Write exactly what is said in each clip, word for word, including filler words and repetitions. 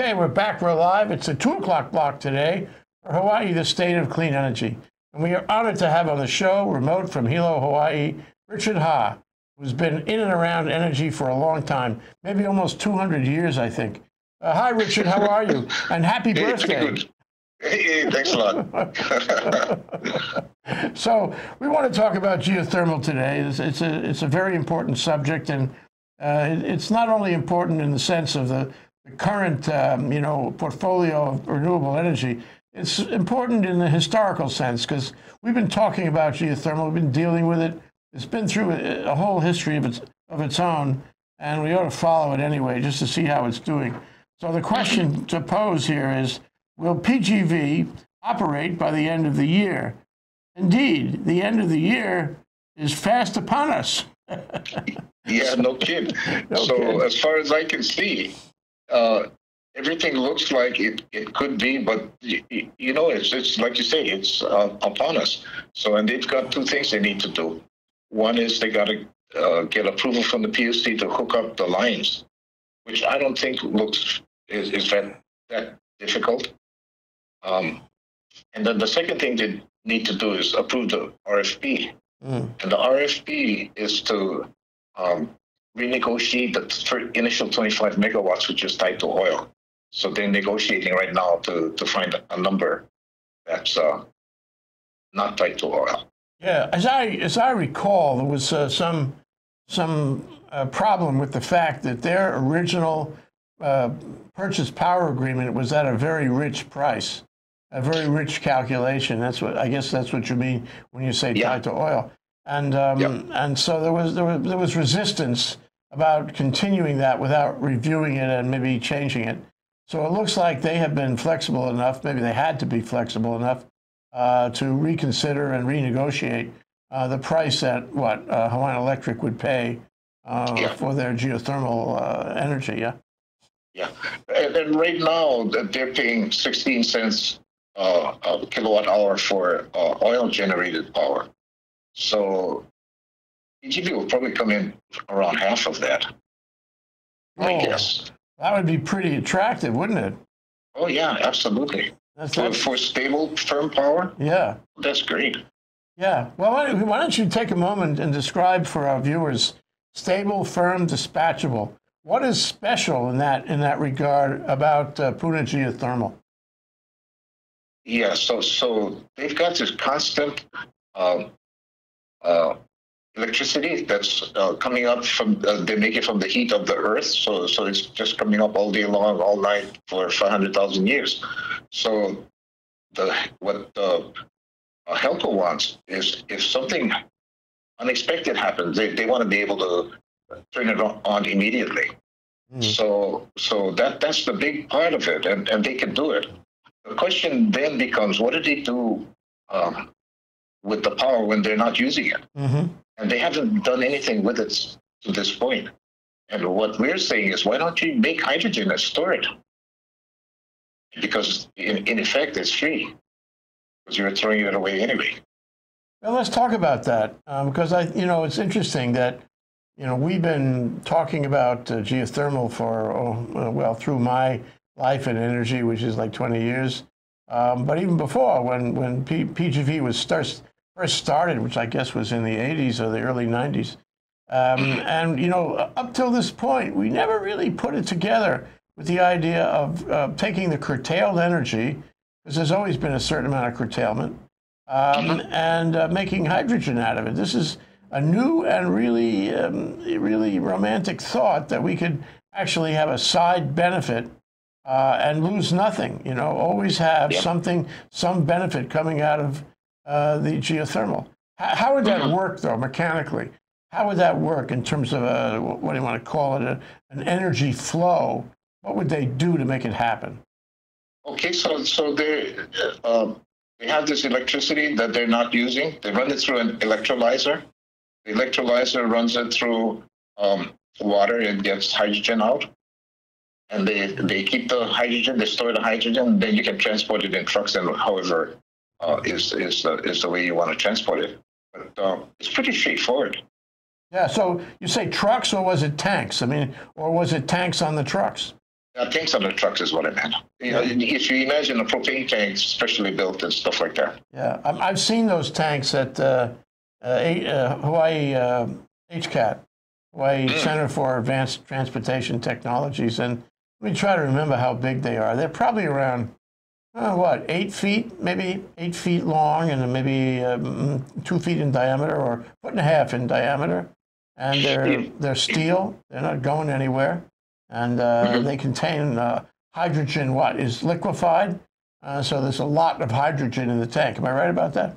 Okay, we're back, we're live. It's a two o'clock block today for Hawaii, the state of clean energy. And we are honored to have on the show, remote from Hilo, Hawaii, Richard Ha, who's been in and around energy for a long time, maybe almost two hundred years, I think. Uh, hi, Richard, how are you? And happy hey, birthday. Good. Hey, thanks a lot. So we want to talk about geothermal today. It's, it's, a, it's a very important subject, and uh, it, it's not only important in the sense of the current, um, you know, portfolio of renewable energy. It's important in the historical sense because we've been talking about geothermal, we've been dealing with it. It's been through a, a whole history of its, of its own, and we ought to follow it anyway just to see how it's doing. So the question to pose here is, will P G V operate by the end of the year? Indeed, the end of the year is fast upon us. Yeah, no kidding. No so kid. As far as I can see, Uh, everything looks like it, it could be, but you, you know, it's, it's like you say, it's uh, upon us. So, and they've got two things they need to do. One is they got to uh, get approval from the P S C to hook up the lines, which I don't think looks is, is that, that difficult. Um, and then the second thing they need to do is approve the R F P. Mm. And the R F P is to um, renegotiate the initial twenty-five megawatts, which is tied to oil. So they're negotiating right now to, to find a number that's uh, not tied to oil. Yeah, as I, as I recall, there was uh, some, some uh, problem with the fact that their original uh, purchase power agreement was at a very rich price, a very rich calculation. That's what, I guess that's what you mean when you say yeah. tied to oil. And, um, yep. and so there was, there was, there was resistance about continuing that without reviewing it and maybe changing it. So it looks like they have been flexible enough, maybe they had to be flexible enough uh, to reconsider and renegotiate uh, the price that what uh, Hawaiian Electric would pay uh, yeah. for their geothermal uh, energy, yeah? Yeah, and, and right now they're paying sixteen cents uh, a kilowatt hour for uh, oil-generated power. So P G V will probably come in around half of that, oh, I guess. That would be pretty attractive, wouldn't it? Oh, yeah, absolutely. That's for, for stable, firm power? Yeah. That's great. Yeah. Well, why, why don't you take a moment and describe for our viewers stable, firm, dispatchable. What is special in that, in that regard about uh, Puna Geothermal? Yeah, so, so they've got this constant um, Uh, electricity that's uh, coming up from, uh, they make it from the heat of the earth. So, so it's just coming up all day long, all night for five hundred thousand years. So the, what the, uh, Helco wants is if something unexpected happens, they, they want to be able to turn it on, on immediately. Mm. So, so that, that's the big part of it, and, and they can do it. The question then becomes, what do they do um, with the power when they're not using it? Mm-hmm. And they haven't done anything with it to this point. And what we're saying is, why don't you make hydrogen and store it? Because in, in effect, it's free, because you're throwing it away anyway. Well, let's talk about that, um, because I, you know, it's interesting that, you know, we've been talking about uh, geothermal for, oh, well, through my life in energy, which is like twenty years. Um, but even before, when, when P PGV was first, first started, which I guess was in the eighties or the early nineties, um, and, you know, up till this point, we never really put it together with the idea of uh, taking the curtailed energy, because there's always been a certain amount of curtailment, um, and uh, making hydrogen out of it. This is a new and really, um, really romantic thought that we could actually have a side benefit Uh, and lose nothing, you know, always have yep. something, some benefit coming out of uh, the geothermal. H how would that work, though, mechanically? How would that work in terms of, a, what do you want to call it, a, an energy flow? What would they do to make it happen? Okay, so, so they, uh, they have this electricity that they're not using. They run it through an electrolyzer. The electrolyzer runs it through um, water and gets hydrogen out. And they, they keep the hydrogen, they store the hydrogen, then you can transport it in trucks and however uh, is, is, uh, is the way you want to transport it. But uh, it's pretty straightforward. Yeah, so you say trucks, or was it tanks? I mean, or was it tanks on the trucks? Yeah, tanks on the trucks is what I meant. You know, if you imagine a propane tank, specially built and stuff like that. Yeah, I've seen those tanks at uh, uh, Hawaii uh, H C A T, Hawaii mm. Center for Advanced Transportation Technologies, and let me try to remember how big they are. They're probably around, uh, what, eight feet, maybe eight feet long, and maybe um, two feet in diameter, or foot and a half in diameter. And they're they're steel. They're not going anywhere. And uh, mm-hmm. they contain uh, hydrogen, what is liquefied. Uh, so there's a lot of hydrogen in the tank. Am I right about that?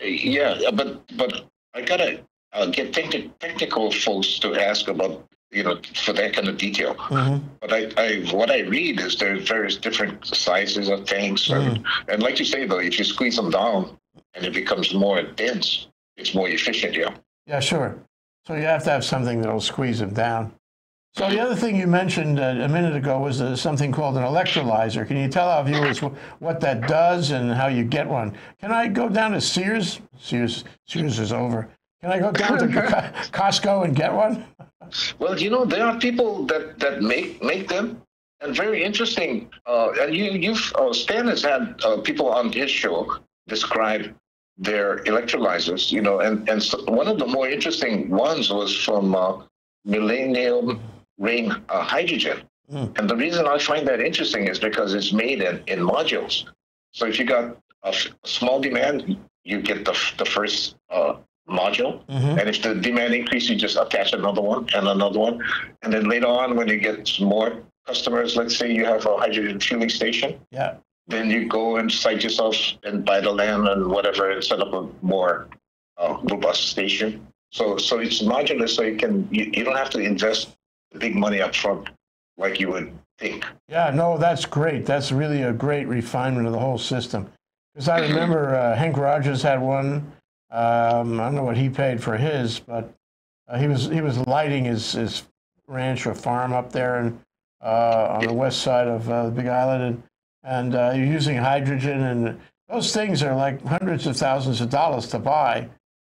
Yeah, but but I gotta uh, get technical folks to ask about, you know, for that kind of detail. Mm-hmm. But I, I what I read is there are various different sizes of tanks, mm-hmm. and, and like you say though, if you squeeze them down and it becomes more dense, it's more efficient. Yeah. Yeah, sure. So you have to have something that'll squeeze them down. So the other thing you mentioned uh, a minute ago was uh, something called an electrolyzer. Can you tell our viewers wh what that does and how you get one? Can I go down to Sears? Sears, Sears is over. Can I go down to Co Costco and get one? Well, you know, there are people that, that make make them, and very interesting. Uh, and you, you've uh, Stan has had uh, people on his show describe their electrolyzers. You know, and and so one of the more interesting ones was from uh, Millennium Ring uh, Hydrogen. Mm. And the reason I find that interesting is because it's made in, in modules. So if you got a small demand, you get the, the first uh, module. Mm-hmm. And if the demand increases, you just attach another one and another one. And then later on, when you get more customers, let's say you have a hydrogen fueling station, yeah. then you go and site yourself and buy the land and whatever and set up a more uh, robust station. So, so it's modular, so you can you, you don't have to invest big money up front like you would think. Yeah, no, that's great. That's really a great refinement of the whole system. Because I remember uh, Hank Rogers had one. Um, I don't know what he paid for his, but uh, he was he was lighting his his ranch or farm up there and uh, on the west side of uh, the Big Island, and and uh, you're using hydrogen, and those things are like hundreds of thousands of dollars to buy.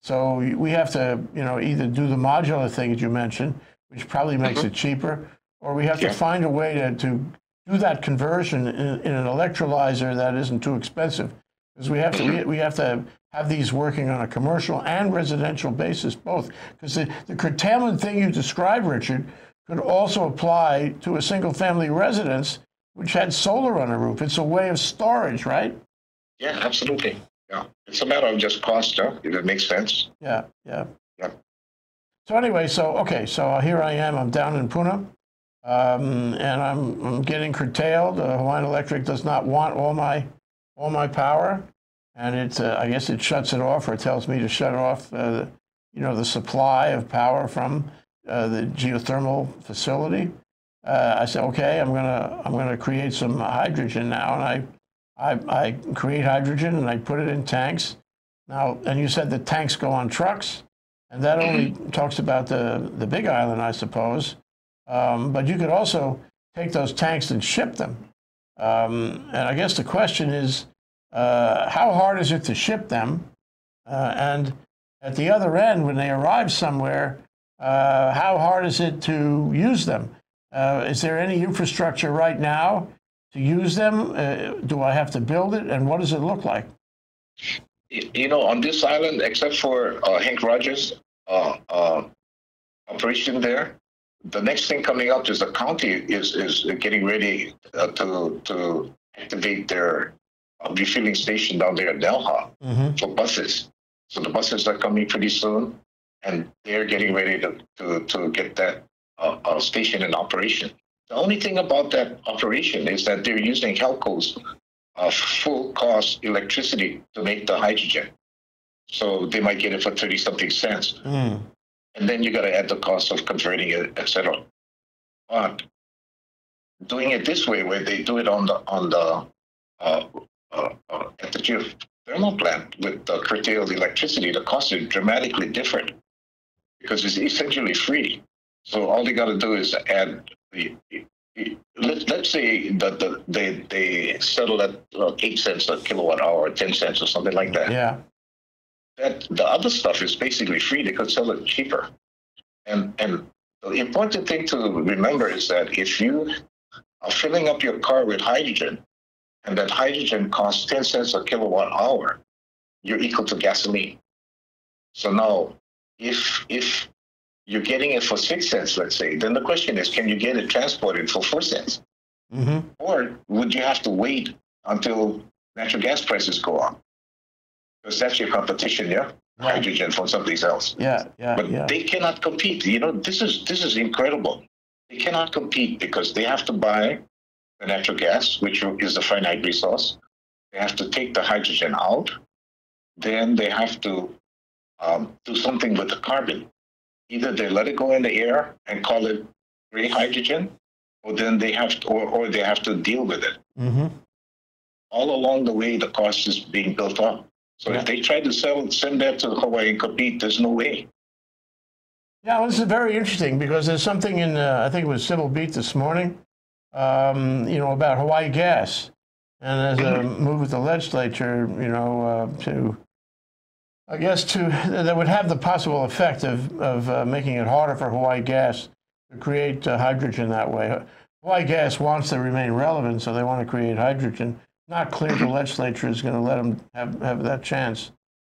So we have to, you know, either do the modular thing that you mentioned, which probably makes mm-hmm. it cheaper, or we have yeah. to find a way to, to do that conversion in, in an electrolyzer that isn't too expensive, because we have to mm-hmm. we, we have to have these working on a commercial and residential basis both, because the, the curtailment thing you described, Richard, could also apply to a single-family residence which had solar on the roof. It's a way of storage, right? Yeah, absolutely. Yeah, it's a matter of just cost, huh? If it makes sense. Yeah, yeah, yeah. So anyway, so okay, so here I am. I'm down in Puna, um, and I'm, I'm getting curtailed. Uh, Hawaiian Electric does not want all my all my power, and it uh, I guess it shuts it off, or it tells me to shut off, uh, you know, the supply of power from uh, the geothermal facility. Uh, I said, okay, I'm gonna I'm gonna create some hydrogen now, and I. I, I create hydrogen and I put it in tanks. Now, and you said the tanks go on trucks, and that only talks about the, the Big Island, I suppose. Um, but you could also take those tanks and ship them. Um, and I guess the question is, uh, how hard is it to ship them? Uh, and at the other end, when they arrive somewhere, uh, how hard is it to use them? Uh, is there any infrastructure right now to use them? Uh, do I have to build it? And what does it look like? You know, on this island, except for uh, Hank Rogers' uh, uh, operation there, the next thing coming up is the county is, is getting ready uh, to, to activate their uh, refueling station down there at Delha mm-hmm. for buses. So the buses are coming pretty soon, and they're getting ready to, to, to get that uh, uh, station in operation. The only thing about that operation is that they're using Helco's uh, full-cost electricity to make the hydrogen. So they might get it for thirty-something cents. Mm. And then you got to add the cost of converting it, et cetera. But doing it this way, where they do it on the, on the, uh, uh, uh, at the geothermal plant with the curtailed electricity, the cost is dramatically different because it's essentially free. So all they got to do is add The, the, let, let's say that the, they, they settle at uh, eight cents a kilowatt hour or ten cents or something like that. Yeah. That, the other stuff is basically free. They could sell it cheaper. And, and the important thing to remember is that if you filling up your car with hydrogen, and that hydrogen costs ten cents a kilowatt hour, you're equal to gasoline. So now, if, if you're getting it for six cents, let's say, then the question is, can you get it transported for four cents? Mm-hmm. Or would you have to wait until natural gas prices go up? Because that's your competition, yeah? Right. Hydrogen from someplace else. Yeah, yeah, but yeah. They cannot compete. You know, this is, this is incredible. They cannot compete because they have to buy the natural gas, which is a finite resource. They have to take the hydrogen out. Then they have to um, do something with the carbon. Either they let it go in the air and call it gray hydrogen, or then they have to, or, or they have to deal with it. Mm-hmm. All along the way, the cost is being built up. So yeah. If they try to sell, send that to Hawaii and compete, there's no way. Yeah, well, this is very interesting because there's something in, uh, I think it was Sybil Beat this morning, um, you know, about Hawaii gas. And there's a move with the legislature, you know, uh, to, I guess, to, that would have the possible effect of, of uh, making it harder for Hawaii gas to create uh, hydrogen that way. Hawaii gas wants to remain relevant, so they want to create hydrogen. Not clear the legislature is going to let them have, have that chance,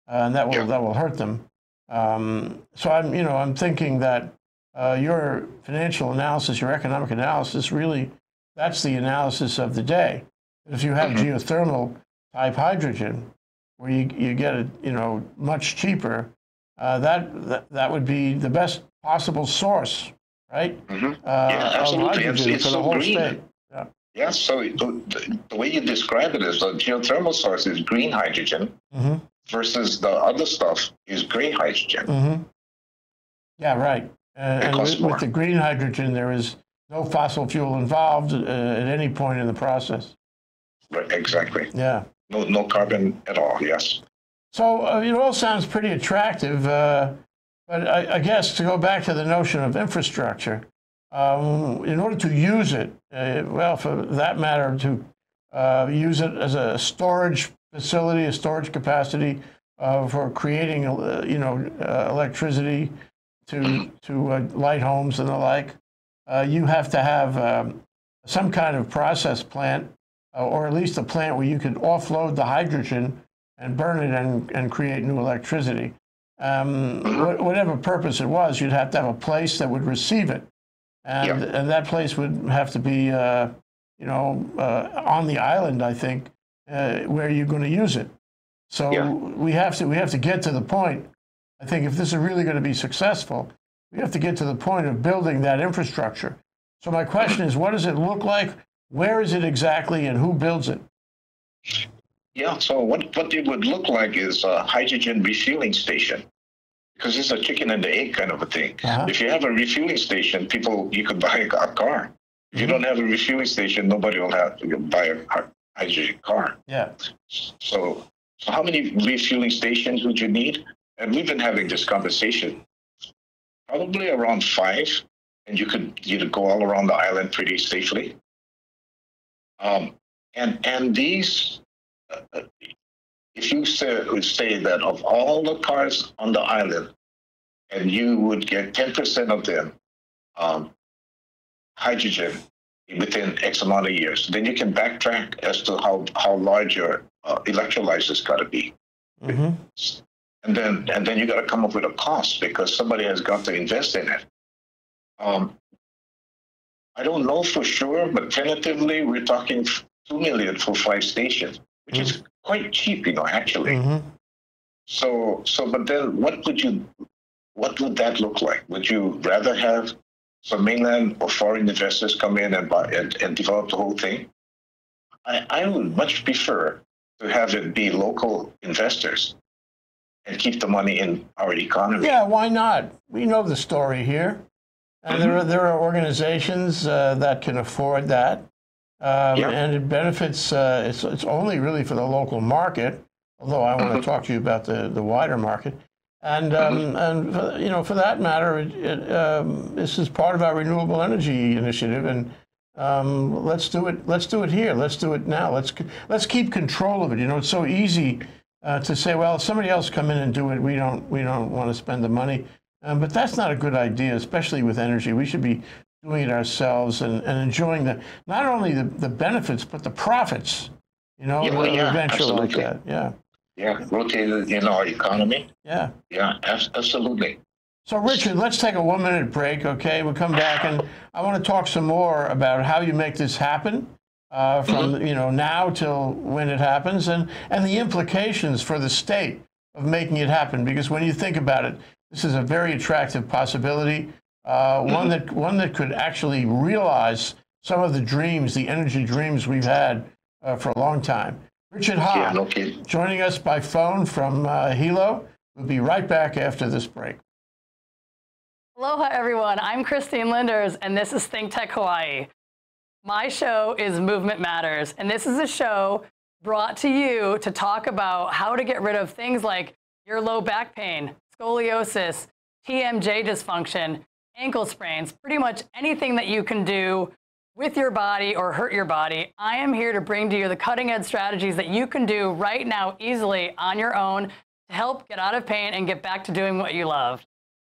uh, and that will, yeah. that will hurt them. Um, so I'm, you know, I'm thinking that uh, your financial analysis, your economic analysis, really, that's the analysis of the day. If you have mm-hmm. geothermal type hydrogen, where you, you get it, you know, much cheaper, uh, that, that that would be the best possible source, right? Mm-hmm. uh, yeah, absolutely. It's, it's so green. State. Yeah. Yeah, so the, the way you describe it is the geothermal source is green hydrogen mm-hmm. versus the other stuff is gray hydrogen. Mm-hmm. Yeah, right. Uh, and with, with the green hydrogen, there is no fossil fuel involved uh, at any point in the process. Right, exactly. Yeah. No, no carbon at all. Yes. So uh, it all sounds pretty attractive, uh, but I, I guess to go back to the notion of infrastructure, um, in order to use it, uh, well, for that matter, to uh, use it as a storage facility, a storage capacity uh, for creating, uh, you know, uh, electricity to to uh, light homes and the like, uh, you have to have um, some kind of process plant. Uh, or at least a plant where you could offload the hydrogen and burn it and, and create new electricity. Um, wh whatever purpose it was, you'd have to have a place that would receive it. And, yeah. and that place would have to be, uh, you know, uh, on the island, I think, uh, where you're going to use it. So yeah. we have to, we have to get to the point, I think if this is really going to be successful, we have to get to the point of building that infrastructure. So my question is, what does it look like? Where is it exactly, and who builds it? Yeah, so what, what it would look like is a hydrogen refueling station, because it's a chicken and the egg kind of a thing. Uh-huh. If you have a refueling station, people, you could buy a car. If you don't have a refueling station, nobody will have to buy a hydrogen car. Yeah. So, so how many refueling stations would you need? And we've been having this conversation, probably around five, and you could, you could go all around the island pretty safely. Um, and, and these, uh, if you say, would say that of all the cars on the island, and you would get ten percent of them um, hydrogen within X amount of years, then you can backtrack as to how, how large your uh, electrolyzer's got to be. Mm-hmm. And then, and then you got to come up with a cost because somebody has got to invest in it. Um, I don't know for sure, but tentatively we're talking two million dollars for five stations, which mm-hmm. is quite cheap, you know, actually. Mm-hmm. So, so, but then what would you, what would that look like? Would you rather have some mainland or foreign investors come in and buy and, and develop the whole thing? I, I would much prefer to have it be local investors and keep the money in our economy. Yeah, why not? We know the story here. And there are, there are organizations uh, that can afford that, um, yeah. and it benefits, uh, it's, it's only really for the local market, although I want to talk to you about the, the wider market. And, um, and for, you know, for that matter, it, it, um, this is part of our renewable energy initiative, and um, let's do it, let's do it here, let's do it now, let's, let's keep control of it. You know, it's so easy uh, to say, well, if somebody else come in and do it, we don't, we don't want to spend the money. Um, but that's not a good idea, especially with energy. We should be doing it ourselves and, and enjoying the not only the, the benefits but the profits. You know, yeah, well, yeah, eventually like that. Yeah. Yeah, rotated in our economy. Yeah. Yeah, absolutely. So, Richard, let's take a one-minute break, okay? We'll come back, and I want to talk some more about how you make this happen uh, from, mm-hmm. you know, now till when it happens, and, and the implications for the state of making it happen. Because when you think about it, this is a very attractive possibility, uh, mm-hmm. one that one that could actually realize some of the dreams, the energy dreams we've had uh, for a long time. Richard Ha, yeah, no kidding. Joining us by phone from uh, Hilo. We'll be right back after this break. Aloha, everyone. I'm Christine Linders, and this is ThinkTech Hawaii. My show is Movement Matters, and this is a show brought to you to talk about how to get rid of things like your low back pain, scoliosis, T M J dysfunction, ankle sprains, pretty much anything that you can do with your body or hurt your body. I am here to bring to you the cutting-edge strategies that you can do right now easily on your own to help get out of pain and get back to doing what you love.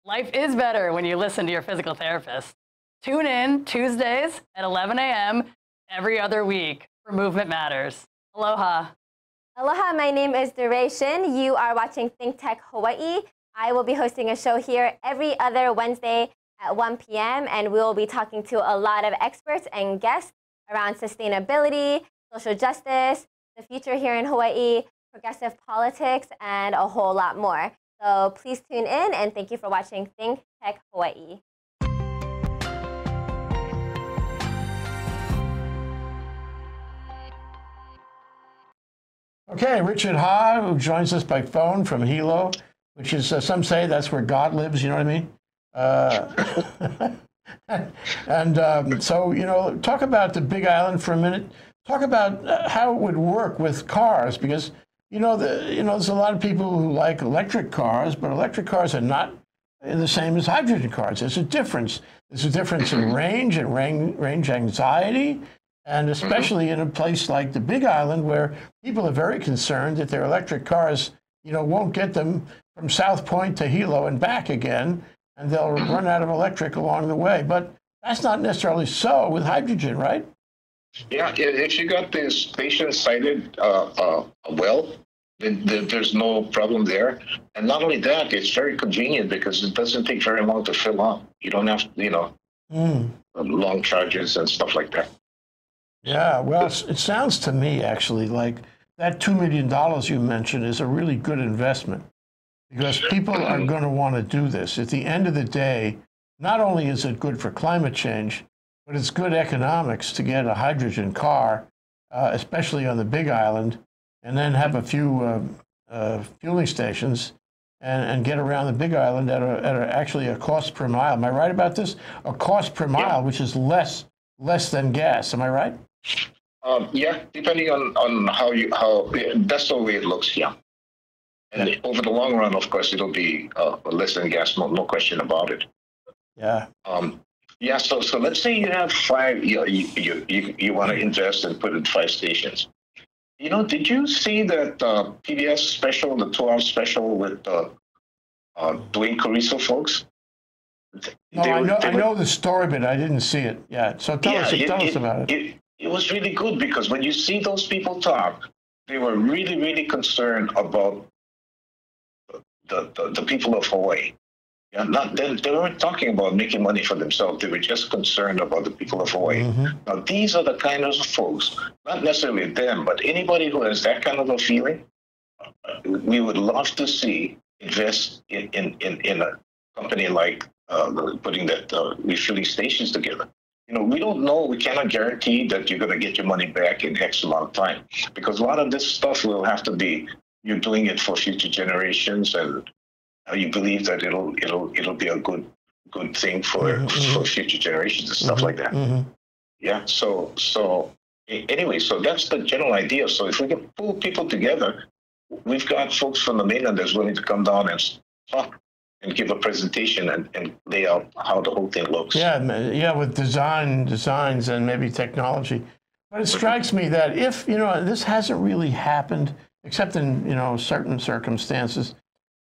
Life is better when you listen to your physical therapist. Tune in Tuesdays at eleven A M every other week for Movement Matters. Aloha. Aloha, my name is Duration. You are watching ThinkTech Hawaii. I will be hosting a show here every other Wednesday at one P M and we will be talking to a lot of experts and guests around sustainability, social justice, the future here in Hawaii, progressive politics, and a whole lot more. So please tune in and thank you for watching ThinkTech Hawaii. Okay, Richard Ha, who joins us by phone from Hilo, which is, uh, some say that's where God lives, you know what I mean? Uh, and um, so, you know, talk about the Big Island for a minute. Talk about uh, how it would work with cars, because, you know, the, you know, there's a lot of people who like electric cars, but electric cars are not the same as hydrogen cars. There's a difference. There's a difference in range and range anxiety, and especially in a place like the Big Island where people are very concerned that their electric cars, you know, won't get them from South Point to Hilo and back again. And they'll run out of electric along the way. But that's not necessarily so with hydrogen, right? Yeah, if you got this patient-sited uh, uh, well, then there's no problem there. And not only that, it's very convenient because it doesn't take very long to fill up. You don't have, you know, mm. long charges and stuff like that. Yeah, well, it sounds to me, actually, like that two million dollars you mentioned is a really good investment. Because people are going to want to do this. At the end of the day, not only is it good for climate change, but it's good economics to get a hydrogen car, uh, especially on the Big Island, and then have a few uh, uh, fueling stations and, and get around the Big Island at, a, at a, actually a cost per mile. Am I right about this? A cost per mile, yeah. Which is less less than gas. Am I right? Um, yeah, depending on, on how you, how, that's the way it looks, yeah. And over the long run, of course, it'll be uh, less than gas, no, no question about it. Yeah. Um, yeah, so so let's say you have five, you know, you, you, you, you want to invest and put in five stations. You know, did you see that uh, P B S special, the two-hour special with uh, uh, Dwayne Cariso folks? No, they I, know, were, I were... know the story, but I didn't see it yet. So tell, yeah, us, it, tell it, us about it. it. It was really good because when you see those people talk, they were really, really concerned about The, the, the people of Hawaii. Yeah, not, they, they weren't talking about making money for themselves. They were just concerned about the people of Hawaii. Mm-hmm. Now, these are the kind of folks, not necessarily them, but anybody who has that kind of a feeling, we would love to see invest in, in, in, in a company like uh, putting that uh, refueling stations together. You know, we don't know, we cannot guarantee that you're going to get your money back in X amount of time, because a lot of this stuff will have to be you're doing it for future generations, and you believe that it'll it'll it'll be a good good thing for mm-hmm. for future generations and stuff mm-hmm. like that. Mm-hmm. Yeah. So so anyway, so that's the general idea. So if we can pull people together, we've got folks from the mainland that's willing to come down and talk and give a presentation and, and lay out how the whole thing looks. Yeah, yeah, with design designs and maybe technology. But it strikes me that if you know this hasn't really happened. Except in, you know, certain circumstances,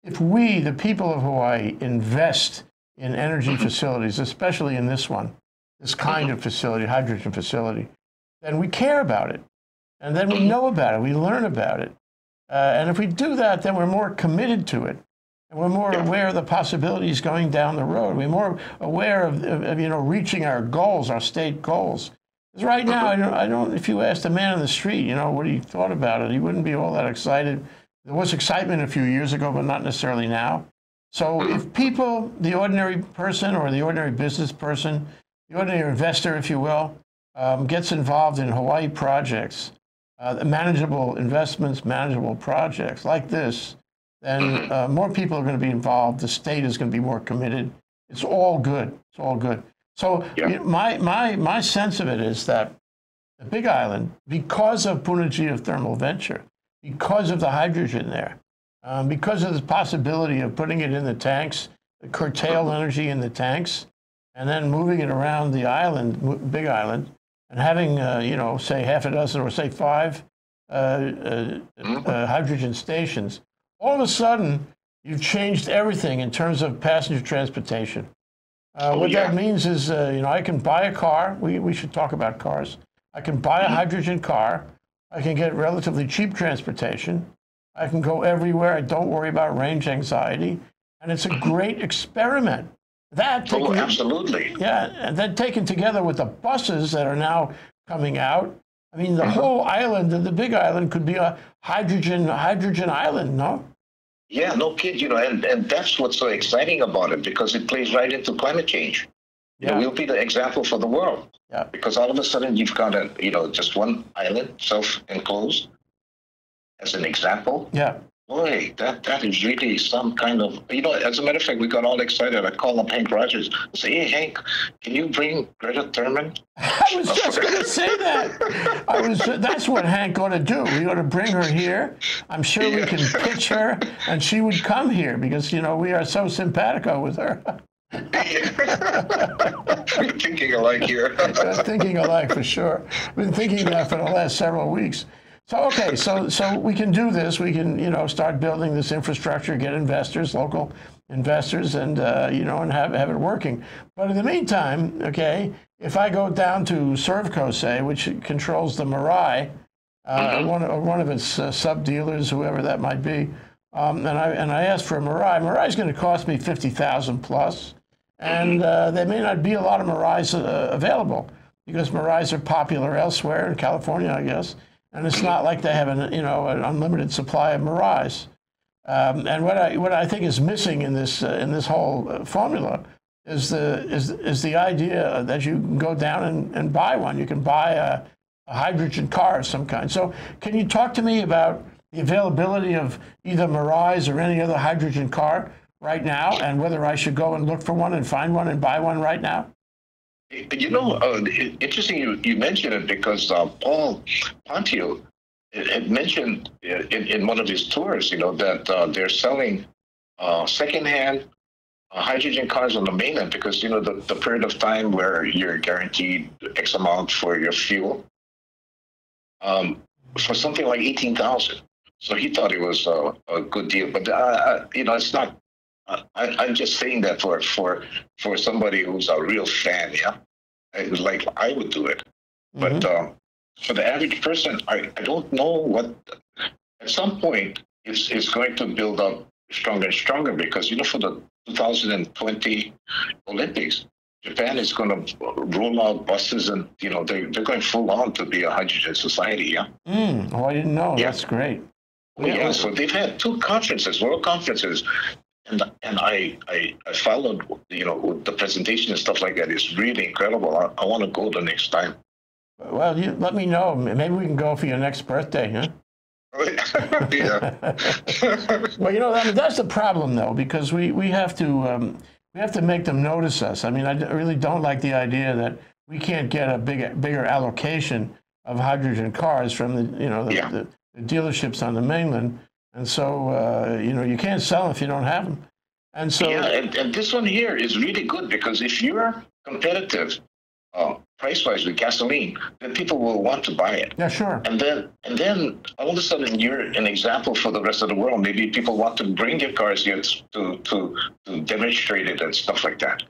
if we, the people of Hawaii, invest in energy facilities, especially in this one, this kind of facility, hydrogen facility, then we care about it. And then we know about it. We learn about it. Uh, and if we do that, then we're more committed to it. And we're more aware of the possibilities going down the road. We're more aware of, of you know, reaching our goals, our state goals. Because right now, I don't, I don't, if you asked a man on the street, you know, what he thought about it, he wouldn't be all that excited. There was excitement a few years ago, but not necessarily now. So if people, the ordinary person or the ordinary business person, the ordinary investor, if you will, um, gets involved in Hawaii projects, uh, manageable investments, manageable projects like this, then uh, more people are going to be involved. The state is going to be more committed. It's all good. It's all good. So yeah. my, my, my sense of it is that the Big Island, because of Puna Geothermal Venture, because of the hydrogen there, um, because of the possibility of putting it in the tanks, the curtailed energy in the tanks, and then moving it around the island, Big Island, and having, uh, you know, say half a dozen or say five uh, uh, uh, hydrogen stations, all of a sudden, you've changed everything in terms of passenger transportation. Uh, what yeah. that means is, uh, you know, I can buy a car. We, we should talk about cars. I can buy a hydrogen car. I can get relatively cheap transportation. I can go everywhere. I don't worry about range anxiety. And it's a great experiment. That taken, oh, absolutely. Yeah, and then taken together with the buses that are now coming out, I mean, the whole island, the Big Island, could be a hydrogen hydrogen island, no? Yeah, no kid, you know, and, and that's what's so exciting about it, because it plays right into climate change. Yeah. You know, we'll be the example for the world. Yeah. Because all of a sudden you've got, a, you know, just one island, self-enclosed, as an example. Yeah. Boy, that, that is really some kind of, you know, as a matter of fact, we got all excited. I called up Hank Rogers and said, hey, Hank, can you bring Greta Thurman? I was just going to say that. I was, that's what Hank ought to do. We ought to bring her here. I'm sure yeah. we can pitch her, and she would come here because, you know, we are so simpatico with her. We're thinking alike here. We're thinking alike for sure. We've been thinking that for the last several weeks. So, okay, so, so we can do this. We can, you know, start building this infrastructure, get investors, local investors, and, uh, you know, and have, have it working. But in the meantime, okay, if I go down to Servco, say, which controls the Mirai, uh, mm-hmm. one, or one of its uh, sub-dealers, whoever that might be, um, and, I, and I ask for a Mirai, Mirai's going to cost me fifty thousand dollars plus, and uh, there may not be a lot of Mirais uh, available because Mirais are popular elsewhere in California, I guess. And it's not like they have an, you know, an unlimited supply of Mirais. Um, and what I what I think is missing in this uh, in this whole uh, formula is the is is the idea that you can go down and, and buy one. You can buy a, a hydrogen car of some kind. So can you talk to me about the availability of either Mirais or any other hydrogen car right now, and whether I should go and look for one and find one and buy one right now? You know, uh, interesting you, you mentioned it because uh, Paul Pontio had mentioned in, in one of his tours, you know, that uh, they're selling uh, secondhand uh, hydrogen cars on the mainland because, you know, the, the period of time where you're guaranteed X amount for your fuel um, for something like eighteen thousand dollars. So he thought it was uh, a good deal, but, uh, you know, it's not. I, I'm just saying that for for for somebody who's a real fan, yeah, it was like I would do it, mm-hmm. but um, for the average person, I, I don't know what. At some point, it's it's going to build up stronger and stronger because you know for the two thousand twenty Olympics, Japan is going to roll out buses and you know they they're going full on to be a hydrogen society, yeah. Mm, oh, I didn't know. Yeah. That's great. Well, yeah. yeah, so they've had two conferences, world conferences. And, and I, I, I followed, you know, the presentation and stuff like that. It's really incredible. I, I want to go the next time. Well, you let me know. Maybe we can go for your next birthday, huh? yeah. Well, you know, I mean, that's the problem, though, because we, we have to um, we have to make them notice us. I mean, I really don't like the idea that we can't get a big, bigger allocation of hydrogen cars from the, you know, the, yeah. the, the dealerships on the mainland. And so, uh, you know, you can't sell them if you don't have them. And so, yeah, and, and this one here is really good because if you're competitive uh, price-wise with gasoline, then people will want to buy it. Yeah, sure. And then, and then all of a sudden, you're an example for the rest of the world. Maybe people want to bring their cars here to to, to demonstrate it and stuff like that.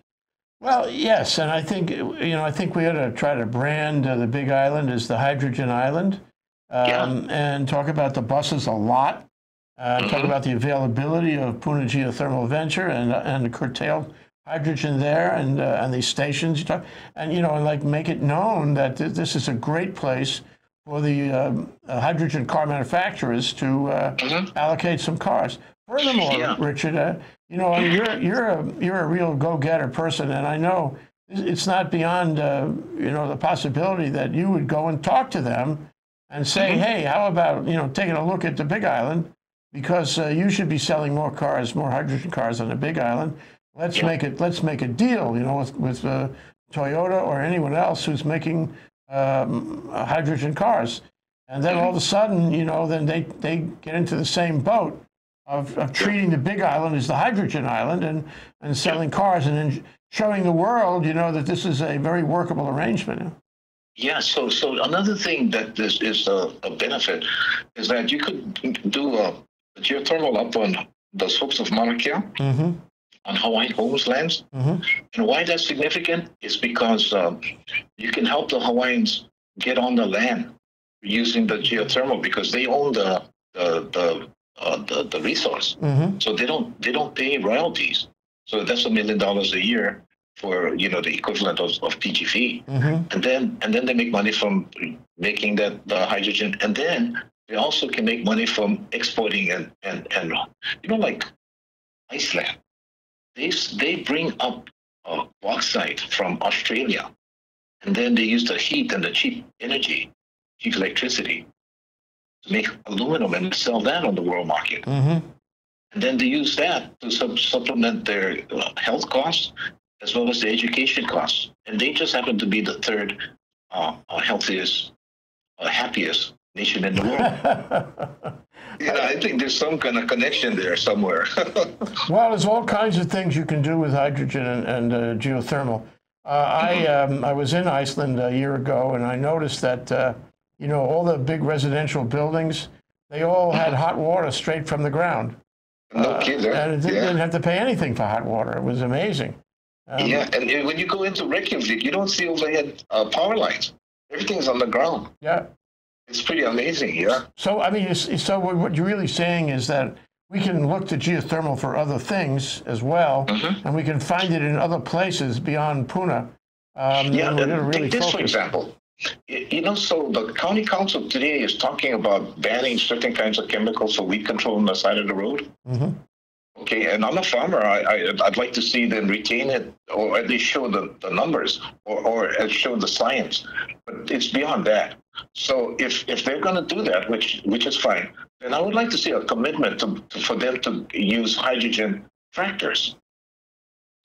Well, yes, and I think you know I think we ought to try to brand uh, the Big Island as the Hydrogen Island, um, yeah. and talk about the buses a lot. Uh, mm-hmm. Talk about the availability of Puna Geothermal Venture and and the curtailed hydrogen there, and uh, and these stations. You talk, and you know, and like make it known that th this is a great place for the um, uh, hydrogen car manufacturers to uh, mm-hmm. allocate some cars. Furthermore, yeah. Richard, uh, you know, you're you're a you're a real go-getter person, and I know it's not beyond uh, you know the possibility that you would go and talk to them and say, mm-hmm. hey, how about you know taking a look at the Big Island, because uh, you should be selling more cars, more hydrogen cars on the Big Island. Let's yeah. make it. Let's make a deal, you know, with with uh, Toyota or anyone else who's making um, hydrogen cars, and then mm-hmm. all of a sudden, you know, then they they get into the same boat. Of, of treating the Big Island as the Hydrogen Island and, and selling yeah. cars and then showing the world, you know, that this is a very workable arrangement. Yeah, so so another thing that this is a, a benefit is that you could do a geothermal up on the slopes of Mauna Kea, mm-hmm. on Hawaiian homes lands. Mm-hmm. And why that's significant is because um, you can help the Hawaiians get on the land using the geothermal because they own the the, the Uh, the, the resource, mm-hmm. so they don't they don't pay royalties. So that's a million dollars a year for you know the equivalent of, of P G V, mm-hmm. and then and then they make money from making that the hydrogen, and then they also can make money from exporting and and and you know like Iceland, they they bring up uh, bauxite from Australia, and then they use the heat and the cheap energy, cheap electricity. Make aluminum and sell that on the world market. Mm-hmm. And then they use that to sub supplement their uh, health costs as well as the education costs. And they just happen to be the third uh, uh, healthiest, uh, happiest nation in the world. you know, I think there's some kind of connection there somewhere. Well, there's all kinds of things you can do with hydrogen and, and uh, geothermal. Uh, mm-hmm. I, um, I was in Iceland a year ago, and I noticed that uh, you know, all the big residential buildings, they all had hot water straight from the ground. No kidding. Uh, and they yeah. didn't have to pay anything for hot water. It was amazing. Um, yeah, and when you go into Reykjavik, you don't see overhead uh, power lines. Everything's on the ground. Yeah. It's pretty amazing, yeah. So, I mean, so what you're really saying is that we can look to geothermal for other things as well, mm-hmm. and we can find it in other places beyond Puna. Um, yeah, and and really take this, focus. For example. You know, so the county council today is talking about banning certain kinds of chemicals for weed control on the side of the road. Mm-hmm. Okay, and I'm a farmer. I, I, I'd like to see them retain it, or at least show the, the numbers, or, or show the science. But it's beyond that. So if, if they're going to do that, which which is fine, then I would like to see a commitment to, to, for them to use hydrogen tractors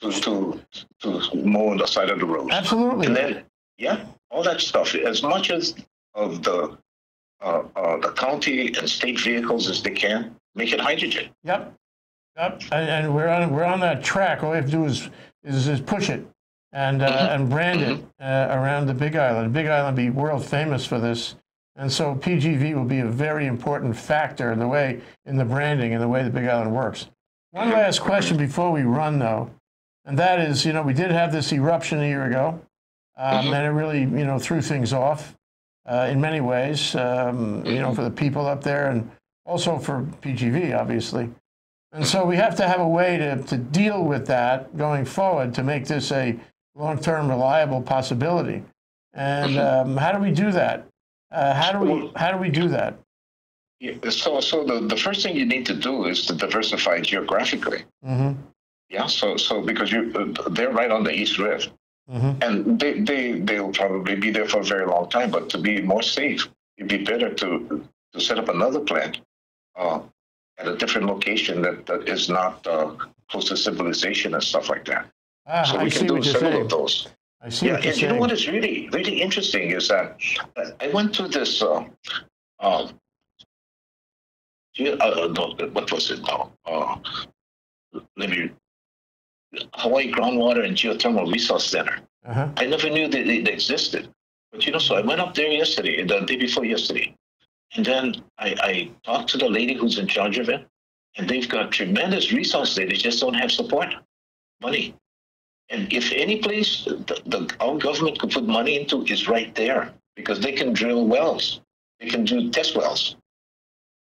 to, to, to mow on the side of the road. Absolutely. And then, yeah. all that stuff, as much as of the uh, uh, the county and state vehicles as they can, make it hydrogen. Yep, yep, and, and we're on we're on that track. All we have to do is is, is push it and uh, mm-hmm. and brand mm-hmm. it uh, around the Big Island. Big Island be world famous for this, and so P G V will be a very important factor in the way in the branding and the way the Big Island works. One last question before we run, though, and that is, you know, we did have this eruption a year ago. Um, and it really, you know, threw things off uh, in many ways, um, you know, for the people up there and also for P G V, obviously. And so we have to have a way to, to deal with that going forward to make this a long-term reliable possibility. And um, how do we do that? Uh, how do we how do we do that? Yeah, so so the, the first thing you need to do is to diversify geographically. Mm-hmm. Yeah, so, so because you, they're right on the East Rift. Mm-hmm. And they, they, they'll probably be there for a very long time, but to be more safe, it'd be better to, to set up another plant uh, at a different location that, that is not uh, close to civilization and stuff like that. Ah, so we I can do several saying. of those. I see yeah, and saying. you know what is really, really interesting is that I went to this, uh, uh, uh, what was it now? Uh, let me... Hawaii Groundwater and Geothermal Resource Center. Uh-huh. I never knew that it existed. But, you know, so I went up there yesterday, the day before yesterday. And then I, I talked to the lady who's in charge of it. And they've got tremendous resources there. They just don't have support money. And if any place the, the, our government could put money into is right there, because they can drill wells. They can do test wells,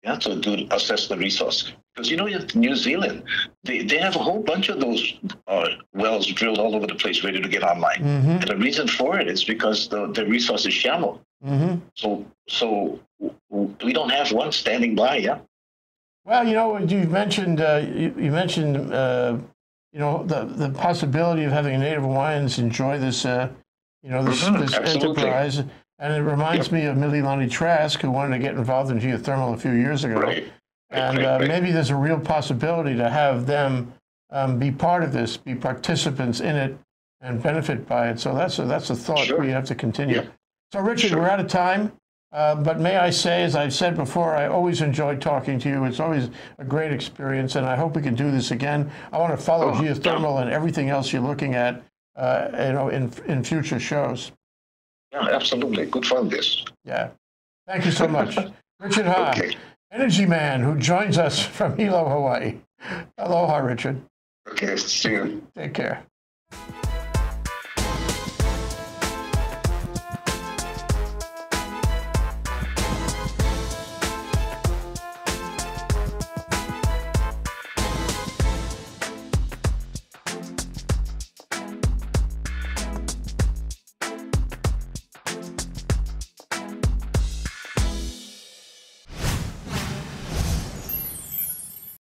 yeah, to do, assess the resource. Because, you know, in New Zealand, they, they have a whole bunch of those uh, wells drilled all over the place ready to get online. Mm-hmm. And the reason for it is because the, the resource is shallow. Mm-hmm. So so we don't have one standing by, yeah? Well, you know, you mentioned, uh, you, you mentioned uh, you know, the, the possibility of having Native Hawaiians enjoy this, uh, you know, this, mm-hmm. this enterprise. And it reminds yeah. me of Mililani Trask, who wanted to get involved in geothermal a few years ago. Right. And uh, maybe there's a real possibility to have them um, be part of this, be participants in it, and benefit by it. So that's a, that's a thought sure. we have to continue. Yeah. So, Richard, sure. we're out of time. Uh, but may I say, as I've said before, I always enjoyed talking to you. It's always a great experience, and I hope we can do this again. I want to follow oh, geothermal yeah. and everything else you're looking at uh, you know, in, in future shows. Yeah, absolutely. Good fun, this. Yeah. Thank you so much. Richard Ha. Okay. Energy man who joins us from Hilo, Hawaii. Aloha, Richard. Okay, see you. Take care.